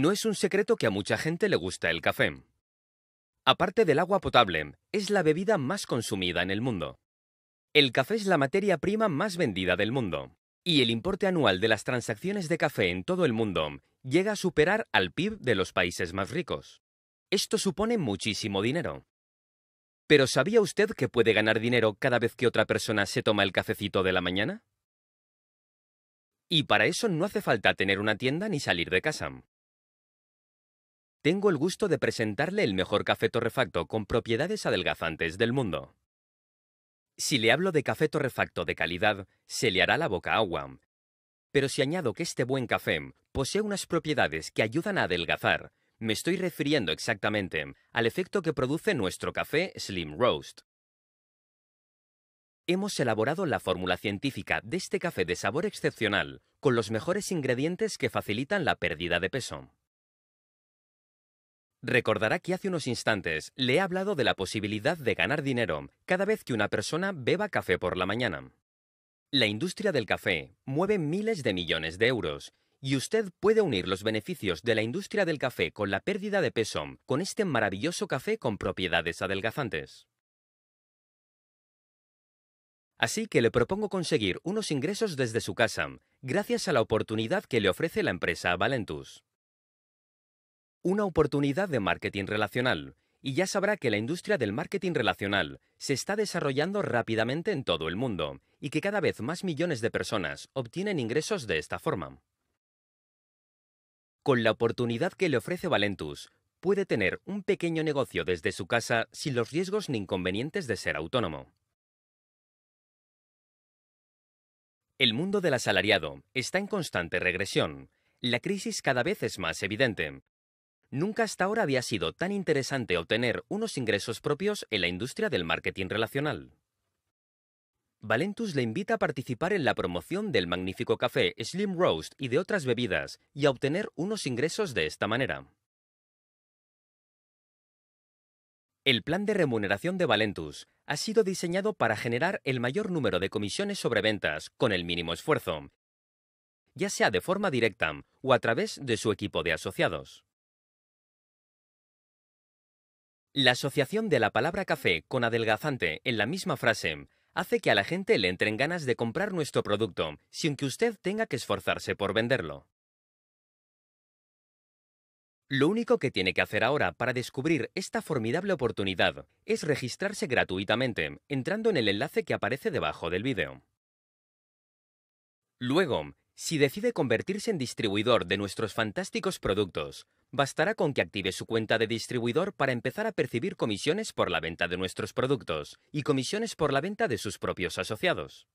No es un secreto que a mucha gente le gusta el café. Aparte del agua potable, es la bebida más consumida en el mundo. El café es la materia prima más vendida del mundo, y el importe anual de las transacciones de café en todo el mundo llega a superar al PIB de los países más ricos. Esto supone muchísimo dinero. ¿Pero sabía usted que puede ganar dinero cada vez que otra persona se toma el cafecito de la mañana? Y para eso no hace falta tener una tienda ni salir de casa. Tengo el gusto de presentarle el mejor café torrefacto con propiedades adelgazantes del mundo. Si le hablo de café torrefacto de calidad, se le hará la boca agua. Pero si añado que este buen café posee unas propiedades que ayudan a adelgazar, me estoy refiriendo exactamente al efecto que produce nuestro café SlimRoast. Hemos elaborado la fórmula científica de este café de sabor excepcional con los mejores ingredientes que facilitan la pérdida de peso. Recordará que hace unos instantes le he hablado de la posibilidad de ganar dinero cada vez que una persona beba café por la mañana. La industria del café mueve miles de millones de euros. Y usted puede unir los beneficios de la industria del café con la pérdida de peso con este maravilloso café con propiedades adelgazantes. Así que le propongo conseguir unos ingresos desde su casa, gracias a la oportunidad que le ofrece la empresa Valentus. Una oportunidad de marketing relacional, y ya sabrá que la industria del marketing relacional se está desarrollando rápidamente en todo el mundo y que cada vez más millones de personas obtienen ingresos de esta forma. Con la oportunidad que le ofrece Valentus, puede tener un pequeño negocio desde su casa sin los riesgos ni inconvenientes de ser autónomo. El mundo del asalariado está en constante regresión. La crisis cada vez es más evidente. Nunca hasta ahora había sido tan interesante obtener unos ingresos propios en la industria del marketing relacional. Valentus le invita a participar en la promoción del magnífico café SlimRoast y de otras bebidas y a obtener unos ingresos de esta manera. El plan de remuneración de Valentus ha sido diseñado para generar el mayor número de comisiones sobre ventas con el mínimo esfuerzo, ya sea de forma directa o a través de su equipo de asociados. La asociación de la palabra café con adelgazante en la misma frase hace que a la gente le entren ganas de comprar nuestro producto sin que usted tenga que esforzarse por venderlo. Lo único que tiene que hacer ahora para descubrir esta formidable oportunidad es registrarse gratuitamente entrando en el enlace que aparece debajo del vídeo. Luego, si decide convertirse en distribuidor de nuestros fantásticos productos, bastará con que active su cuenta de distribuidor para empezar a percibir comisiones por la venta de nuestros productos y comisiones por la venta de sus propios asociados.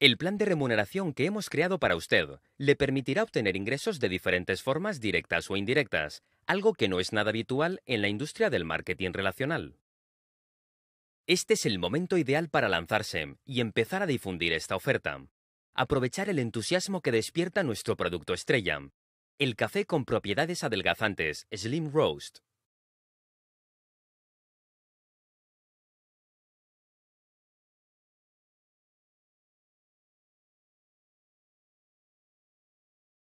El plan de remuneración que hemos creado para usted le permitirá obtener ingresos de diferentes formas directas o indirectas, algo que no es nada habitual en la industria del marketing relacional. Este es el momento ideal para lanzarse y empezar a difundir esta oferta. Aprovechar el entusiasmo que despierta nuestro producto estrella. El café con propiedades adelgazantes SlimRoast.